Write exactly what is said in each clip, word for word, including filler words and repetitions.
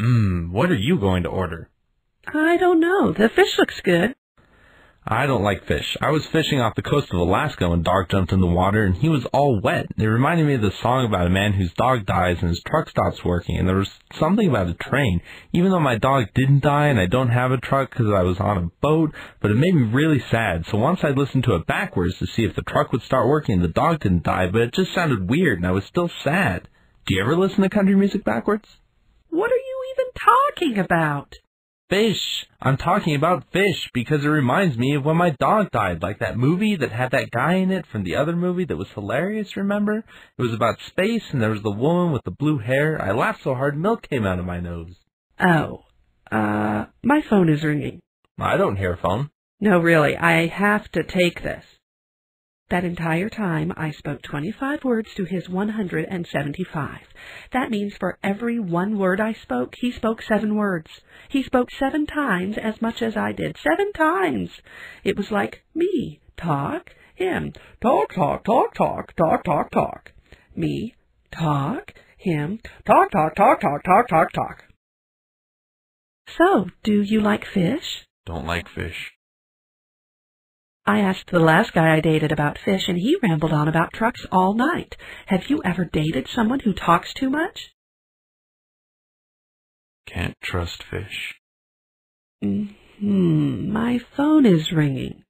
Mmm, what are you going to order? I don't know. The fish looks good. I don't like fish. I was fishing off the coast of Alaska when Dog jumped in the water, and he was all wet. It reminded me of the song about a man whose dog dies and his truck stops working, and there was something about a train. Even though my dog didn't die and I don't have a truck because I was on a boat, but it made me really sad. So once I listened to it backwards to see if the truck would start working and the dog didn't die, but it just sounded weird and I was still sad. Do you ever listen to country music backwards? What are you even talking about? Fish. I'm talking about fish because it reminds me of when my dog died, like that movie that had that guy in it from the other movie that was hilarious, remember? It was about space and there was the woman with the blue hair. I laughed so hard milk came out of my nose. Oh, uh, my phone is ringing. I don't hear a phone. No, really, I have to take this. That entire time, I spoke twenty-five words to his one hundred seventy-five. That means for every one word I spoke, he spoke seven words. He spoke seven times as much as I did. Seven times! It was like me, talk, him, talk, talk, talk, talk, talk, talk, talk. Me, talk, him, talk, talk, talk, talk, talk, talk, talk. So, do you like fish? Don't like fish. I asked the last guy I dated about fish, and he rambled on about trucks all night. Have you ever dated someone who talks too much? Can't trust fish. Mm-hmm. My phone is ringing.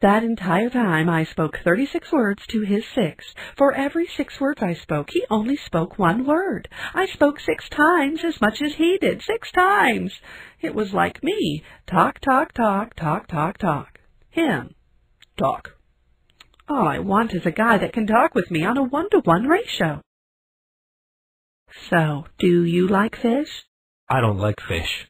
That entire time, I spoke thirty-six words to his six. For every six words I spoke, he only spoke one word. I spoke six times as much as he did. Six times! It was like me. Talk, talk, talk, talk, talk, talk. Him. Talk. All I want is a guy that can talk with me on a one-to-one ratio. So, do you like fish? I don't like fish.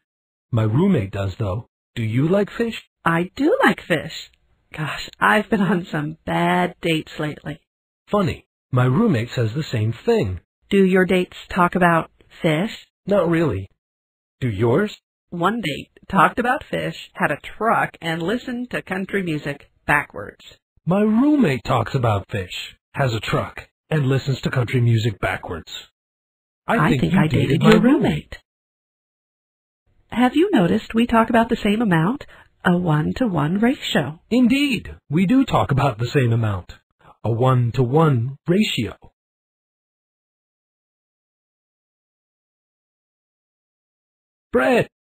My roommate does, though. Do you like fish? I do like fish. Gosh, I've been on some bad dates lately. Funny. My roommate says the same thing. Do your dates talk about fish? Not really. Do yours? One date talked about fish, had a truck, and listened to country music backwards. My roommate talks about fish, has a truck, and listens to country music backwards. I, I think, think I dated, dated your roommate. roommate. Have you noticed we talk about the same amount? A one-to-one ratio. Indeed, we do talk about the same amount. A one-to-one ratio. Brett!